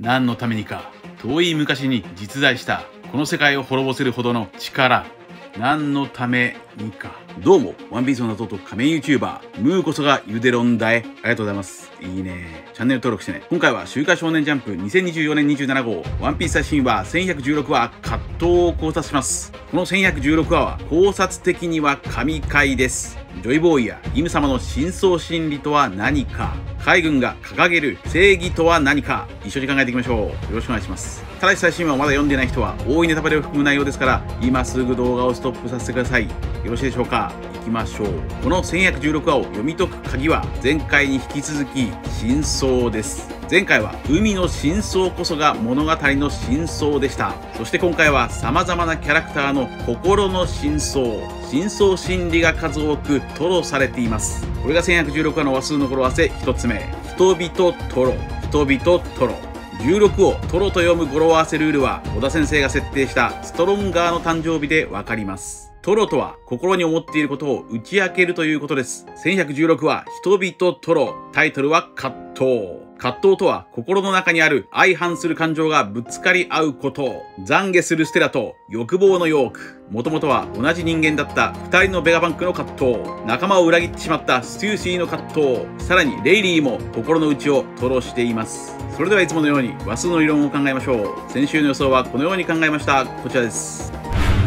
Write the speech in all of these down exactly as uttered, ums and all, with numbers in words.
何のためにか遠い昔に実在したこの世界を滅ぼせるほどの力。何のためにか。どうも、ワンピースの謎と仮面 YouTuber、ムーこそがゆでろんだえ。ありがとうございます。いいね。チャンネル登録してね。今回は週刊少年ジャンプにせんにじゅうよねんにじゅうななごう、ワンピース最新話せんひゃくじゅうろくわ、葛藤を考察します。このせんひゃくじゅうろくわは考察的には神回です。ジョイボーイやイム様の深層心理とは何か、海軍が掲げる正義とは何か、一緒に考えていきましょう。よろしくお願いします。ただし最新話をまだ読んでない人は多いネタバレを含む内容ですから、今すぐ動画をストップさせてください。よろしいでしょうか。いきましょう。このせんひゃくじゅうろくわを読み解く鍵は、前回に引き続き真相です。前回は海の真相こそが物語の真相でした。そして今回は様々なキャラクターの心の真相、深層心理が数多く吐露されています。これがせんひゃくじゅうろくわの話数の語呂合わせひとつめ。人々吐露、人々吐露。じゅうろくを吐露と読む語呂合わせルールは尾田先生が設定したストロンガーの誕生日でわかります。吐露とは心に思っていることを打ち明けるということです。せんひゃくじゅうろくは人々吐露。タイトルは葛藤。葛藤とは心の中にある相反する感情がぶつかり合うこと。懺悔するステラと欲望のヨーク。もともとは同じ人間だった二人のベガバンクの葛藤。仲間を裏切ってしまったステューシーの葛藤。さらにレイリーも心の内を吐露しています。それではいつものように話数の理論を考えましょう。先週の予想はこのように考えました。こちらです。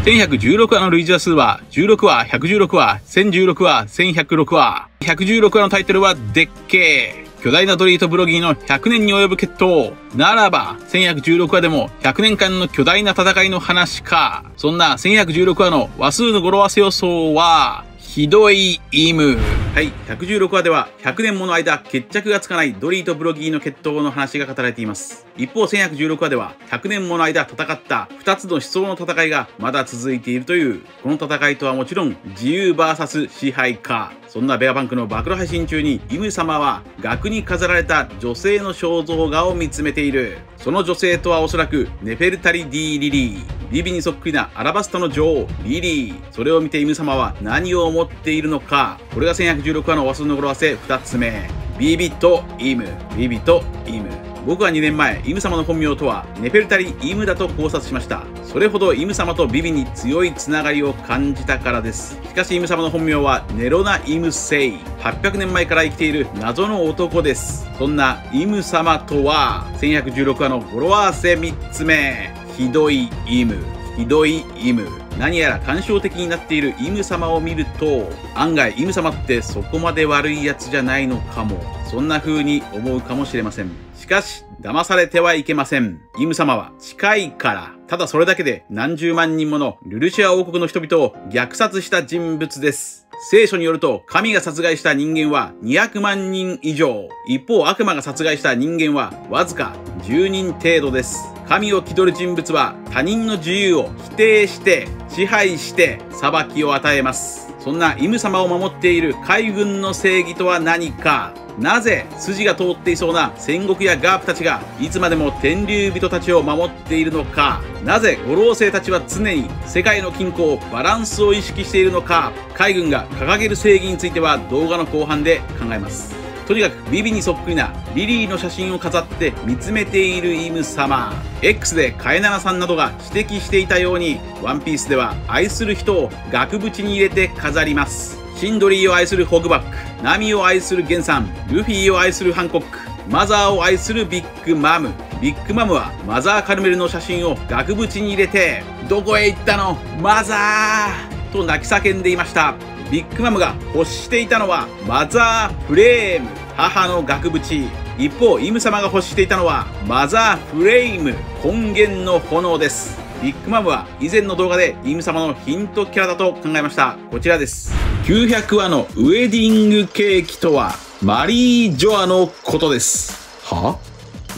せんひゃくじゅうろくわの類似話数はじゅうろくわ、ひゃくじゅうろくわ、せんじゅうろくわ、せんひゃくろくわ。ひゃくじゅうろくわのタイトルはでっけー。巨大なドリートブロギーのひゃくねんに及ぶ決闘。ならば、せんひゃくじゅうろくわでもひゃくねんかんの巨大な戦いの話か。そんなせんひゃくじゅうろくわの話数の語呂合わせ予想は、ひどいイム。はい、ひゃくじゅうろくわではひゃくねんもの間決着がつかないドリーとブロギーの決闘の話が語られています。一方せんひゃくじゅうろくわではひゃくねんもの間戦ったふたつの思想の戦いがまだ続いているという、この戦いとはもちろん自由 ブイエス 支配か。そんなベアバンクの暴露配信中にイム様は額に飾られた女性の肖像画を見つめている。その女性とはおそらくネフェルタリ・ディ・リリー。リビにそっくりなアラバスタの女王、リリー。それを見てイム様は何を思っているのか。これがせんひゃくじゅうろくわの話数の語呂合わせふたつめ。ビビとイム。ビビとイム。僕はにねんまえ、イム様の本名とはネフェルタリ・イムだと考察しました。それほどイム様とビビに強いつながりを感じたからです。しかしイム様の本名はネロナ・イム・セイ。はっぴゃくねんまえから生きている謎の男です。そんなイム様とは、せんひゃくじゅうろくわの語呂合わせみっつめ。ひどいイム。ひどいイム。何やら感傷的になっているイム様を見ると、案外イム様ってそこまで悪いやつじゃないのかも。そんな風に思うかもしれません。しかし、騙されてはいけません。イム様は近いから。ただそれだけで何十万人ものルルシア王国の人々を虐殺した人物です。聖書によると、神が殺害した人間はにひゃくまんにん以上。一方、悪魔が殺害した人間はわずかじゅうにん程度です。神を気取る人物は他人の自由を否定して、支配して、裁きを与えます。そんなイム様を守っている海軍の正義とは何か。なぜ筋が通っていそうな戦国やガープたちがいつまでも天竜人たちを守っているのか。なぜ五老星たちは常に世界の均衡、バランスを意識しているのか。海軍が掲げる正義については動画の後半で考えます。とにかくビビにそっくりなリリーの写真を飾って見つめているイム様。 X でカエナナさんなどが指摘していたように、ワンピースでは愛する人を額縁に入れて飾ります。シンドリーを愛するホグバック、ナミを愛するゲンさん、ルフィを愛するハンコック、マザーを愛するビッグマム。ビッグマムはマザーカルメルの写真を額縁に入れて、どこへ行ったのマザーと泣き叫んでいました。ビッグマムが欲していたのはマザーフレーム、母の額縁。一方イム様が欲していたのはマザーフレーム、根源の炎です。ビッグマムは以前の動画でイム様のヒントキャラだと考えました。こちらです。きゅうひゃくわのウエディングケーキとはマリー・ジョアのことです。は？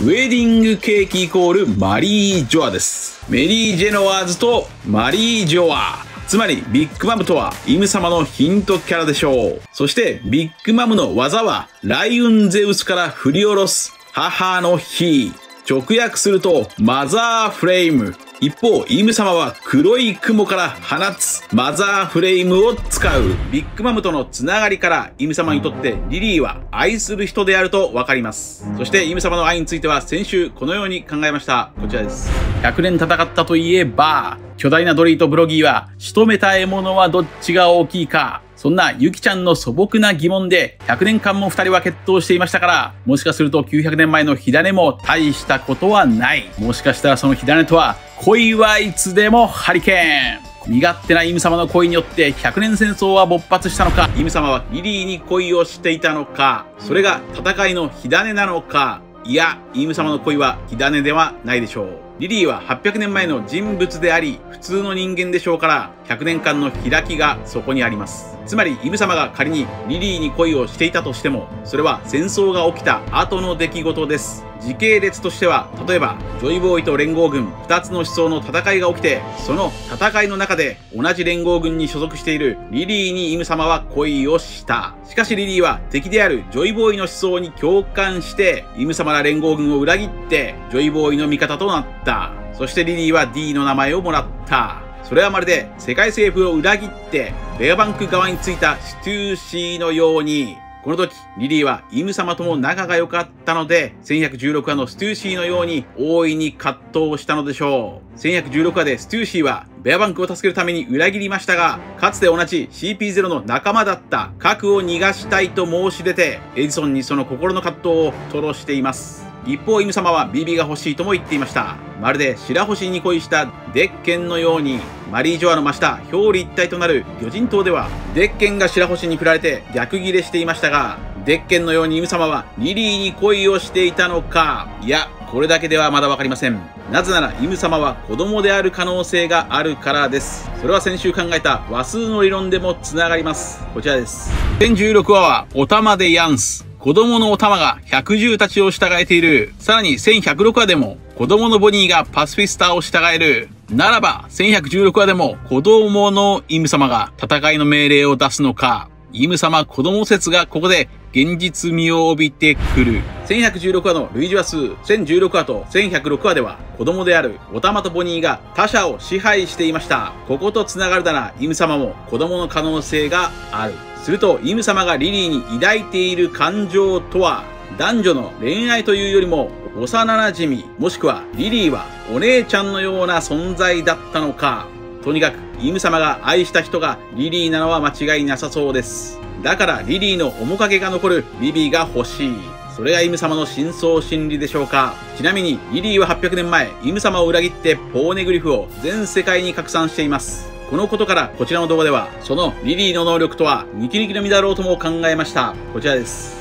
ウエディングケーキイコールマリー・ジョアです。メリー・ジェノワーズとマリー・ジョア。つまりビッグマムとはイム様のヒントキャラでしょう。そしてビッグマムの技は雷雲ゼウスから振り下ろす母の火。直訳するとマザーフレーム。一方、イム様は黒い雲から放つマザーフレームを使う。ビッグマムとのつながりから、イム様にとってリリーは愛する人であるとわかります。そして、イム様の愛については先週このように考えました。こちらです。ひゃくねん戦ったといえば、巨大なドリーとブロギーは、仕留めた獲物はどっちが大きいか。そんなユキちゃんの素朴な疑問でひゃくねんかんもふたりは決闘していましたから、もしかするときゅうひゃくねんまえの火種も大したことはない。もしかしたらその火種とは、恋はいつでもハリケーン。身勝手なイム様の恋によってひゃくねん戦争は勃発したのか、イム様はリリーに恋をしていたのか、それが戦いの火種なのか、いや、イム様の恋は火種ではないでしょう。リリーははっぴゃくねんまえの人物であり、普通の人間でしょうから、ひゃくねんかんの開きがそこにあります。つまり、イム様が仮にリリーに恋をしていたとしても、それは戦争が起きた後の出来事です。時系列としては、例えば、ジョイボーイと連合軍ふたつの思想の戦いが起きて、その戦いの中で同じ連合軍に所属しているリリーにイム様は恋をした。しかしリリーは敵であるジョイボーイの思想に共感して、イム様ら連合軍を裏切って、ジョイボーイの味方となった。そしてリリーは D の名前をもらった。それはまるで世界政府を裏切って、ベアバンク側についたシチューシーのように、この時、リリーはイム様とも仲が良かったので、せんひゃくじゅうろくわのステューシーのように大いに葛藤したのでしょう。せんひゃくじゅうろくわでステューシーはベアバンクを助けるために裏切りましたが、かつて同じ シーピーゼロ の仲間だった核を逃がしたいと申し出て、エジソンにその心の葛藤を吐露しています。一方、イム様は ビービー が欲しいとも言っていました。まるで白星に恋したデッケンのように、マリー・ジョアの真下、表裏一体となる魚人島では、デッケンが白星に振られて逆ギレしていましたが、デッケンのようにイム様はリリーに恋をしていたのか、いや、これだけではまだわかりません。なぜなら、イム様は子供である可能性があるからです。それは先週考えた和数の理論でも繋がります。こちらです。せんじゅうろくわは、お玉でやんす。子供のお玉が百獣たちを従えている。さらにせんひゃくろくわでも、子供のボニーがパスフィスターを従える。ならば、せんひゃくじゅうろくわでも、子供のイム様が戦いの命令を出すのか。イム様子供説がここで現実味を帯びてくる。せんひゃくじゅうろくわの類似話数せんじゅうろくわとせんひゃくろくわでは子供であるオタマとボニーが他者を支配していました。ここと繋がるならイム様も子供の可能性がある。するとイム様がリリーに抱いている感情とは男女の恋愛というよりも幼馴染もしくはリリーはお姉ちゃんのような存在だったのか。とにかく、イム様が愛した人がリリーなのは間違いなさそうです。だからリリーの面影が残るビビが欲しい。それがイム様の深層心理でしょうか。ちなみに、リリーははっぴゃくねんまえ、イム様を裏切ってポーネグリフを全世界に拡散しています。このことから、こちらの動画では、そのリリーの能力とは、ニキニキの実だろうとも考えました。こちらです。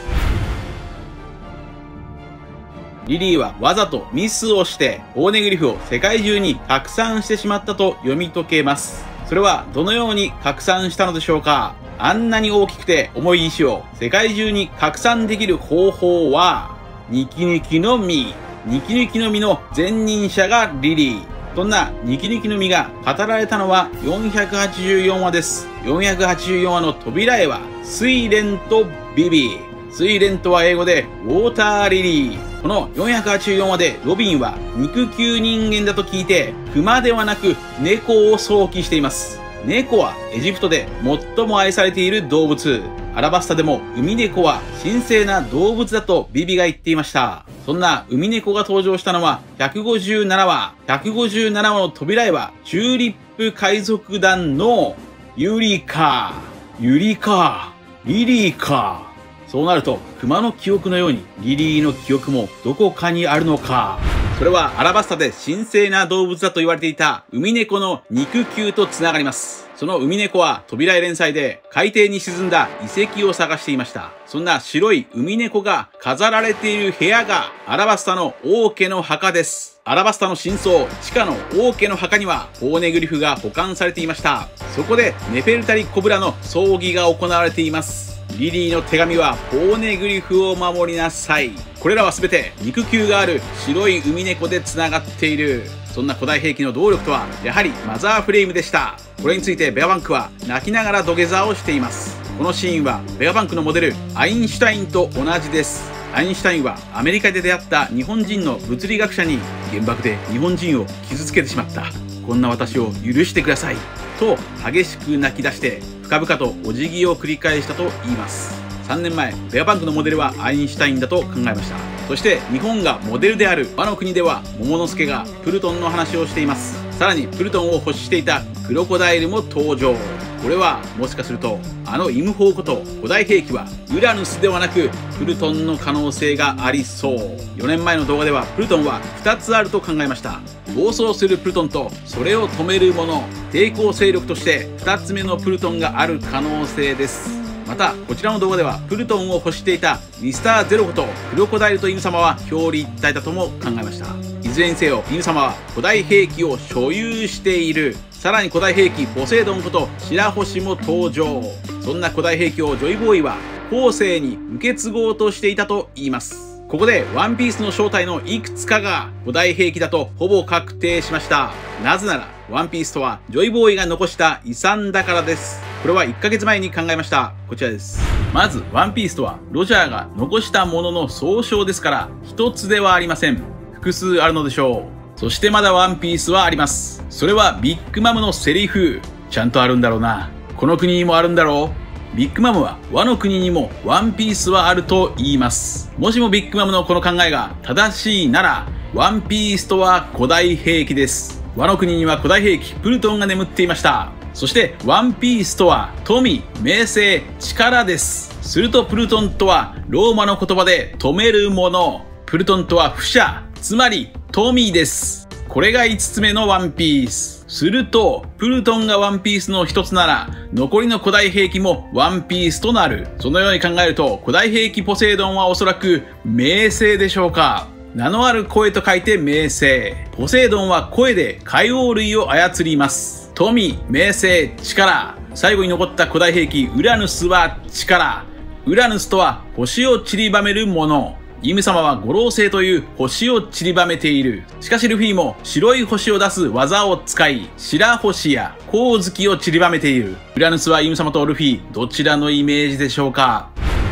リリーはわざとミスをして、ポーネグリフを世界中に拡散してしまったと読み解けます。それはどのように拡散したのでしょうか？あんなに大きくて重い石を世界中に拡散できる方法は、ニキニキの実。ニキニキの実の前任者がリリー。そんなニキニキの実が語られたのはよんひゃくはちじゅうよんわです。よんひゃくはちじゅうよんわの扉絵は、睡蓮とビビ。睡蓮とは英語で、ウォーターリリー。このよんひゃくはちじゅうよんわでロビンは肉球人間だと聞いて、熊ではなく猫を想起しています。猫はエジプトで最も愛されている動物。アラバスタでもウミネコは神聖な動物だとビビが言っていました。そんなウミネコが登場したのはひゃくごじゅうななわ。ひゃくごじゅうななわの扉絵はチューリップ海賊団のユリカ。ユリカ。リリーか。そうなると、熊の記憶のように、リリーの記憶もどこかにあるのか。それはアラバスタで神聖な動物だと言われていた、ウミネコの肉球と繋がります。そのウミネコは、扉絵連載で、海底に沈んだ遺跡を探していました。そんな白いウミネコが飾られている部屋が、アラバスタの王家の墓です。アラバスタの真相、地下の王家の墓には、ポーネグリフが保管されていました。そこで、ネフェルタリ・コブラの葬儀が行われています。リリーの手紙はポーネグリフを守りなさい。これらは全て肉球がある白いウミネコで繋がっている。そんな古代兵器の動力とはやはりマザーフレームでした。これについてベアバンクは泣きながら土下座をしています。このシーンはベアバンクのモデルアインシュタインと同じです。アインシュタインはアメリカで出会った日本人の物理学者に原爆で日本人を傷つけてしまった、こんな私を許してくださいと激しく泣き出して深々とお辞儀を繰り返したと言います。さんねんまえベアバンクのモデルはアインシュタインだと考えました。そして日本がモデルであるワノ国では桃之助がプルトンの話をしています。さらにプルトンを欲していたクロコダイルも登場。これはもしかするとあのイムホーこと古代兵器はウラヌスではなくプルトンの可能性がありそう。よねんまえの動画ではプルトンはふたつあると考えました。暴走するプルトンとそれを止めるもの、抵抗勢力としてふたつめのプルトンがある可能性です。またこちらの動画ではプルトンを欲していたミスターゼロことクロコダイルとイム様は表裏一体だとも考えました。いずれにせよイム様は古代兵器を所有している。さらに古代兵器ポセイドンこと白星も登場。そんな古代兵器をジョイボーイは後世に受け継ごうとしていたと言います。ここでワンピースの正体のいくつかが古代兵器だとほぼ確定しました。なぜならワンピースとはジョイボーイが残した遺産だからです。これはいっかげつまえに考えました。こちらです。まずワンピースとはロジャーが残したものの総称ですからひとつではありません。複数あるのでしょう。そしてまだワンピースはあります。それはビッグマムのセリフ。ちゃんとあるんだろうな、この国にもあるんだろう。ビッグマムはワの国にもワンピースはあると言います。もしもビッグマムのこの考えが正しいならワンピースとは古代兵器です。ワの国には古代兵器プルトンが眠っていました。そしてワンピースとは富、名声、力です。するとプルトンとはローマの言葉で止めるもの、プルトンとは不捨、つまり富です。これがいつつめのワンピース。するとプルトンがワンピースのひとつなら残りの古代兵器もワンピースとなる。そのように考えると古代兵器ポセイドンはおそらく名声でしょうか。名のある声と書いて名声。ポセイドンは声で海王類を操ります。富、名声、力。最後に残った古代兵器ウラヌスは力。ウラヌスとは星を散りばめるもの。イム様は五老星という星を散りばめている。しかしルフィも白い星を出す技を使い、白星や光月を散りばめている。ウラヌスはイム様とルフィ、どちらのイメージでしょうか。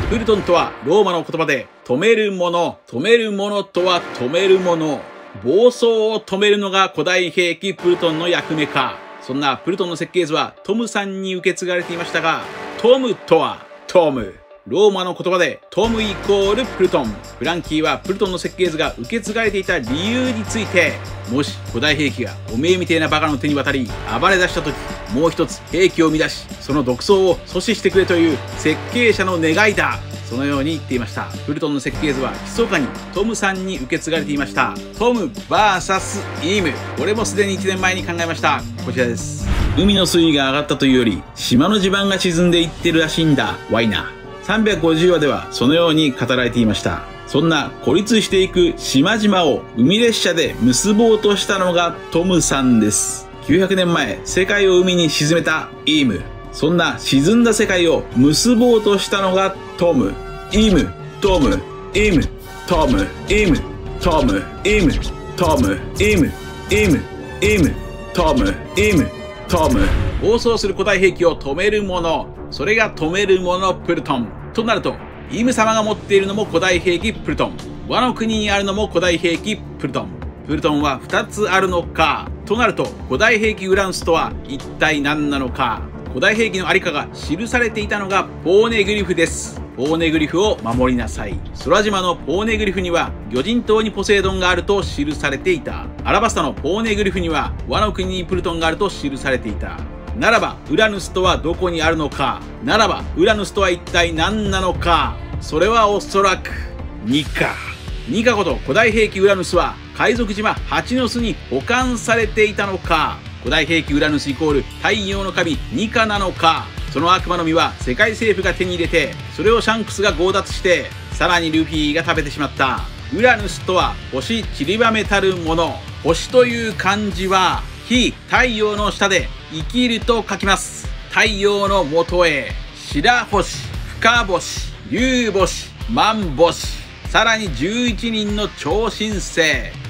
プルトンとはローマの言葉で止めるもの、止めるものとは止めるもの。暴走を止めるのが古代兵器プルトンの役目か。そんなプルトンの設計図はトムさんに受け継がれていましたが、トムとはトム。ローマの言葉でトムイコールプルトン。フランキーはプルトンの設計図が受け継がれていた理由について、もし古代兵器がおめえみてえなバカの手に渡り暴れ出した時、もう一つ兵器を生み出しその独走を阻止してくれという設計者の願いだ、そのように言っていました。プルトンの設計図は密かにトムさんに受け継がれていました。トム ブイエス イム、これもすでにいちねんまえに考えました。こちらです。海の水位が上がったというより島の地盤が沈んでいってるらしいんだワイナ。さんびゃくごじゅうわではそのように語られていました。そんな孤立していく島々を海列車で結ぼうとしたのがトムさんです。きゅうひゃくねんまえ世界を海に沈めたイム。そんな沈んだ世界を結ぼうとしたのがトム。イム、トム、イム、トム、イム、トム、イム、トム、イム、イム、イム、トム、イム、トム。暴走する古代兵器を止めるもの、それが止めるものプルトンとなると、イム様が持っているのも古代兵器プルトン、ワの国にあるのも古代兵器プルトン、プルトンはふたつあるのかとなると、古代兵器ウラヌスとは一体何なのか。古代兵器のありかが記されていたのがポーネグリフです。ポーネグリフを守りなさい。空島のポーネグリフには魚人島にポセイドンがあると記されていた。アラバスタのポーネグリフにはワの国にプルトンがあると記されていた。ならばウラヌスとはどこにあるのか。ならばウラヌスとは一体何なのか。それはおそらくニカ。ニカこと古代兵器ウラヌスは海賊島ハチノスに保管されていたのか。古代兵器ウラヌスイコール太陽の神ニカなのか。その悪魔の実は世界政府が手に入れて、それをシャンクスが強奪して、さらにルフィが食べてしまった。ウラヌスとは星散りばめたるもの。星という漢字は火、太陽の下で生きると書きます。太陽のもとへ。白星、深星、竜星、満星、さらにじゅういちにんの超新星、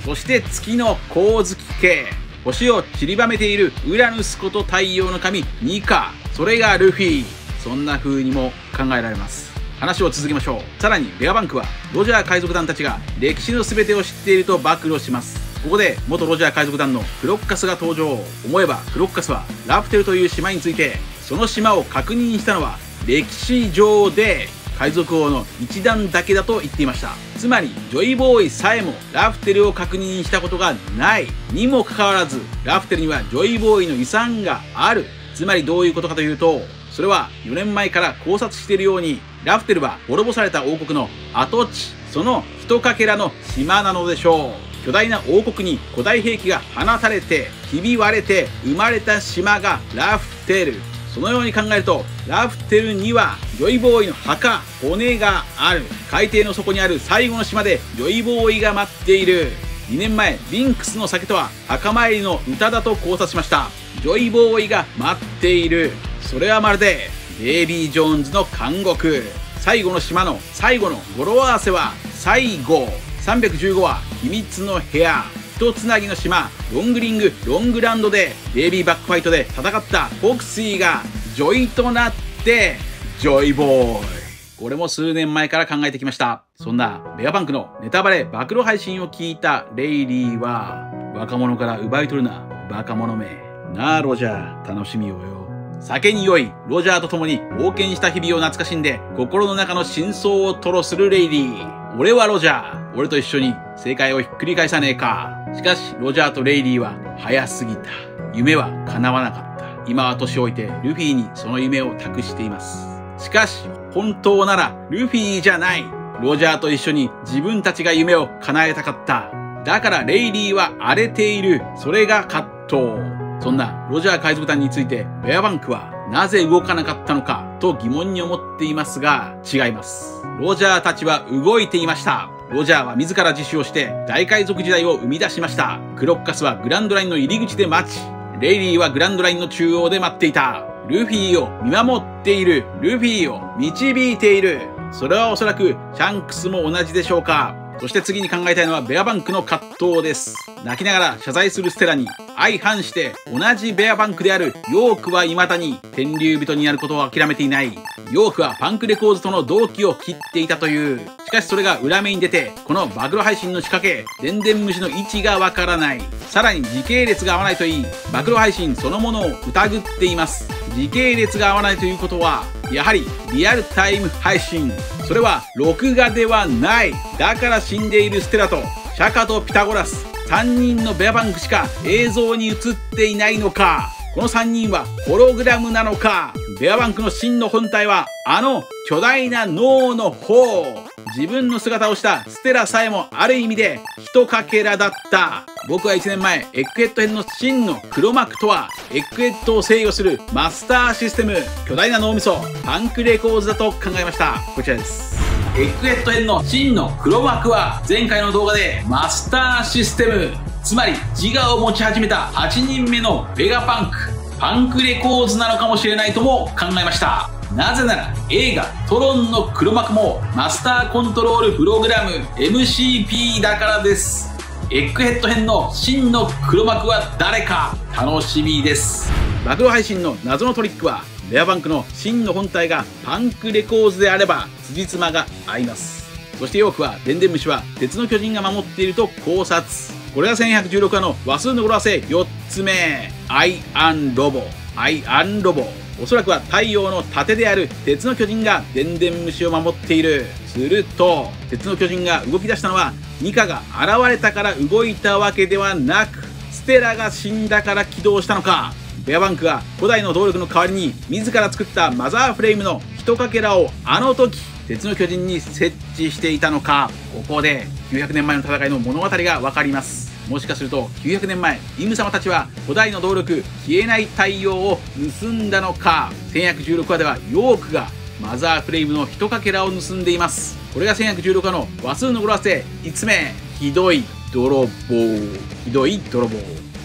そして月の光月系。星を散りばめているウラヌスこと太陽の神ニカ、それがルフィ。そんな風にも考えられます。話を続けましょう。さらにベアバンクはロジャー海賊団たちが歴史の全てを知っていると暴露します。ここで元ロジャー海賊団のクロッカスが登場。思えばクロッカスはラプテルという島について、その島を確認したのは歴史上で海賊王の一団だけだと言っていました。つまりジョイボーイさえもラフテルを確認したことがないにもかかわらず、ラフテルにはジョイボーイの遺産がある。つまりどういうことかというと、それはよねんまえから考察しているように、ラフテルは滅ぼされた王国の跡地、その一かけらの島なのでしょう。巨大な王国に古代兵器が放たれて、ひび割れて生まれた島がラフテル。そのように考えると、ラフテルにはジョイボーイの墓、骨がある。海底の底にある最後の島でジョイボーイが待っている。にねんまえ、ビンクスの酒とは墓参りの歌だと考察しました。ジョイボーイが待っている。それはまるでデイビー・ジョーンズの監獄。最後の島の最後の語呂合わせは最後。さんびゃくじゅうごは秘密の部屋。一つなぎの島ロングリングロングランドでデイビーバックファイトで戦ったフォクシーがジョイとなってジョイボーイ。これも数年前から考えてきました。そんなベアバンクのネタバレ暴露配信を聞いたレイリーは、若者から奪い取るなバカ者め、なあロジャー楽しみようよ。酒に酔いロジャーと共に冒険した日々を懐かしんで、心の中の真相を吐露するレイリー。俺はロジャー、俺と一緒に正解をひっくり返さねえか。しかしロジャーとレイリーは早すぎた。夢は叶わなかった。今は年老いてルフィにその夢を託しています。しかし本当ならルフィじゃない、ロジャーと一緒に自分たちが夢を叶えたかった。だからレイリーは荒れている。それが葛藤。そんなロジャー海賊団についてベアバンクはなぜ動かなかったのかと疑問に思っていますが、違います。ロジャーたちは動いていました。ロジャーは自ら自首をして大海賊時代を生み出しました。クロッカスはグランドラインの入り口で待ち、レイリーはグランドラインの中央で待っていた。ルフィを見守っている。ルフィを導いている。それはおそらくシャンクスも同じでしょうか。そして次に考えたいのはベアバンクの葛藤です。泣きながら謝罪するステラに相反して、同じベアバンクであるヨークは未だに天竜人になることを諦めていない。ヨークはパンクレコーズとの同期を切っていたという。しかしそれが裏目に出て、この暴露配信の仕掛け、電電虫の位置がわからない。さらに時系列が合わないといい、暴露配信そのものを疑っています。時系列が合わないということは、やはりリアルタイム配信。それは録画ではない。だから死んでいるステラとシャカとピタゴラス、さんにんのベアバンクしか映像に映っていないのか。このさんにんはホログラムなのか。ベアバンクの真の本体はあの巨大な脳の方。自分の姿をしたステラさえもある意味で一かけらだった。僕はいちねんまえエッグヘッド編の真の黒幕とはエッグヘッドを制御するマスターシステム、巨大な脳みそパンクレコーズだと考えました。こちらです。エッグヘッド編の真の黒幕は、前回の動画でマスターシステム、つまり自我を持ち始めたはちにんめのベガパンク、パンクレコーズなのかもしれないとも考えました。なぜなら映画トロンの黒幕もマスターコントロールプログラム エムシーピー だからです。エッグヘッド編の真の黒幕は誰か楽しみです。暴露配信の謎のトリックは、ベアバンクの真の本体がパンクレコーズであれば辻褄が合います。そしてヨークは電電虫は鉄の巨人が守っていると考察。これがせんひゃくじゅうろくわの和数の語呂合わせよっつめ、アイアンロボ。アイアンロボ、おそらくは太陽の盾である鉄の巨人が電電虫を守っている。すると鉄の巨人が動き出したのはニカが現れたから動いたわけではなく、ステラが死んだから起動したのか。ベアバンクが古代の動力の代わりに自ら作ったマザーフレームの一かけらをあの時鉄の巨人に設置していたのか。ここできゅうひゃくねんまえの戦いの物語がわかります。もしかするときゅうひゃくねんまえイム様たちは古代の動力消えない太陽を盗んだのか。せんひゃくじゅうろくわではヨークがマザーフレームの一かけらを盗んでいます。これがせんひゃくじゅうろくわの和数の語呂合わせいつつめ、ひどい泥棒。ひどい泥棒、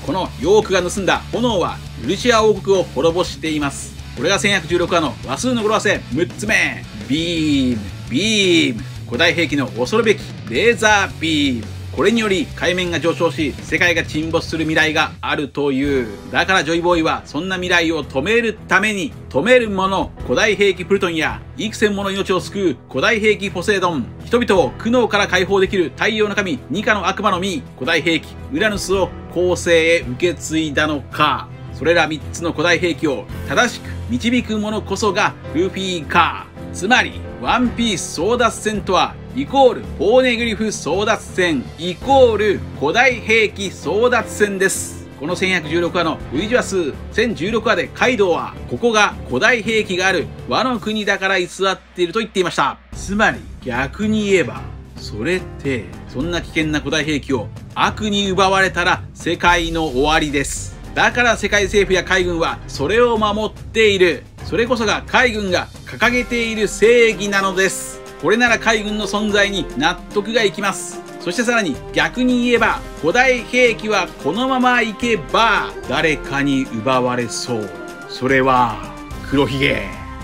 このヨークが盗んだ炎はルシア王国を滅ぼしています。これがせんひゃくじゅうろくわの和数の語呂合わせむっつめ、ビーム。ビーム、古代兵器の恐るべきレーザービーム。これにより海面が上昇し世界が沈没する未来があるという。だからジョイボーイはそんな未来を止めるために止めるもの、古代兵器プルトンや幾千もの命を救う古代兵器ポセイドン、人々を苦悩から解放できる太陽の神ニカの悪魔の実、古代兵器ウラヌスを後世へ受け継いだのか。それらみっつの古代兵器を正しく導くものこそがルフィか。つまりワンピース争奪戦とはイコールポーネグリフ争奪戦イコール古代兵器争奪戦です。このせんひゃくじゅうろくわのウィジュアスせんじゅうろくわでカイドウはここが古代兵器がある和の国だから居座っていると言っていました。つまり逆に言えばそれってそんな危険な古代兵器を悪に奪われたら世界の終わりです。だから世界政府や海軍はそれを守っている。それこそが海軍が掲げている正義なのです。これなら海軍の存在に納得がいきます。そしてさらに逆に言えば古代兵器はこのままいけば誰かに奪われそう。それは黒ひげ。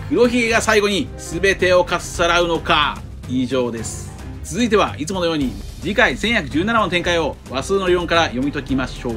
黒ひげが最後に全てをかっさらうのか。以上です。続いてはいつものように次回せんひゃくじゅうななわの展開を和数の理論から読み解きましょう。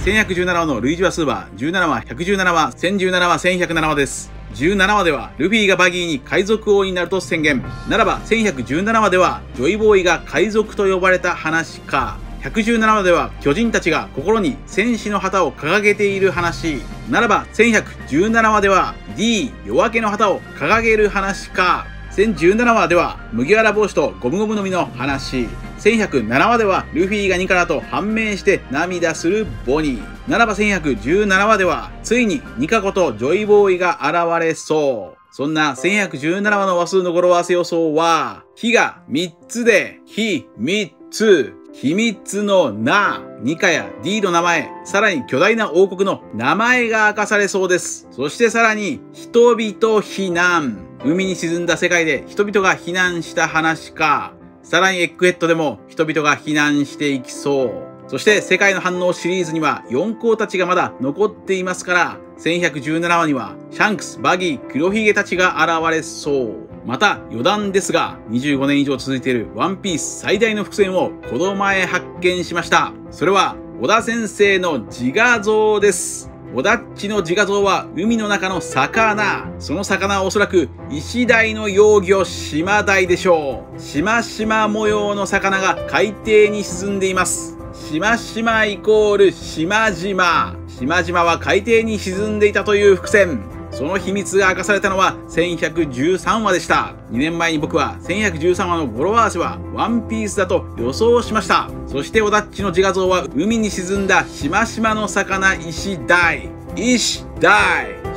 せんひゃくじゅうななわの類似和数はじゅうななわ、ひゃくじゅうななわ、せんじゅうななわ、せんひゃくななわです。じゅうななわではルフィがバギーに海賊王になると宣言。ならばせんひゃくじゅうななわではジョイボーイが海賊と呼ばれた話か。ひゃくじゅうななわでは巨人たちが心に戦士の旗を掲げている話。ならばせんひゃくじゅうななわでは D 夜明けの旗を掲げる話か。せんじゅうななわでは麦わら帽子とゴムゴムの実の話。せんひゃくななわではルフィがニカラと判明して涙するボニー。ならばせんひゃくじゅうななわではついにニカ子とジョイボーイが現れそう。そんなせんひゃくじゅうななわの和数の語呂合わせ予想は火がみっつでひみつ、秘密の名、ニカや D の名前、さらに巨大な王国の名前が明かされそうです。そしてさらに人々避難、海に沈んだ世界で人々が避難した話か。さらにエッグヘッドでも人々が避難していきそう。そして世界の反応シリーズにはよんこうたちがまだ残っていますから、せんひゃくじゅうななわにはシャンクス、バギー、黒ひげたちが現れそう。また余談ですが、にじゅうごねん以上続いているワンピース最大の伏線をこの前発見しました。それは尾田先生の自画像です。尾田っちの自画像は海の中の魚。その魚はおそらく石鯛の幼魚シマダイでしょう。しましま模様の魚が海底に沈んでいます。しましまイコール島々。島々は海底に沈んでいたという伏線。その秘密が明かされたのはせんひゃくじゅうさんわでした。にねんまえに僕はせんひゃくじゅうさんわの語呂合わせはワンピースだと予想しました。そして尾田っちの自画像は海に沈んだしましまの魚石鯛。石鯛、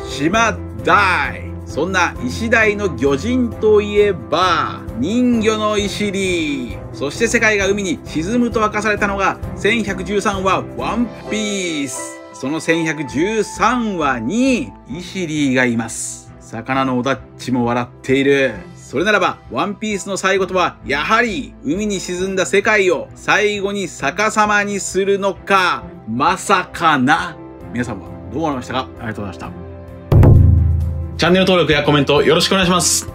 島鯛。そんな石鯛の魚人といえば人魚の石利。そして世界が海に沈むと明かされたのがせんひゃくじゅうさんわワンピース。そのせんひゃくじゅうさんわにイシリーがいます。魚の尾田っちも笑っている。それならば、ワンピースの最後とは、やはり、海に沈んだ世界を最後に逆さまにするのか、まさかな。皆さんはどう思いましたか？ありがとうございました。チャンネル登録やコメントよろしくお願いします。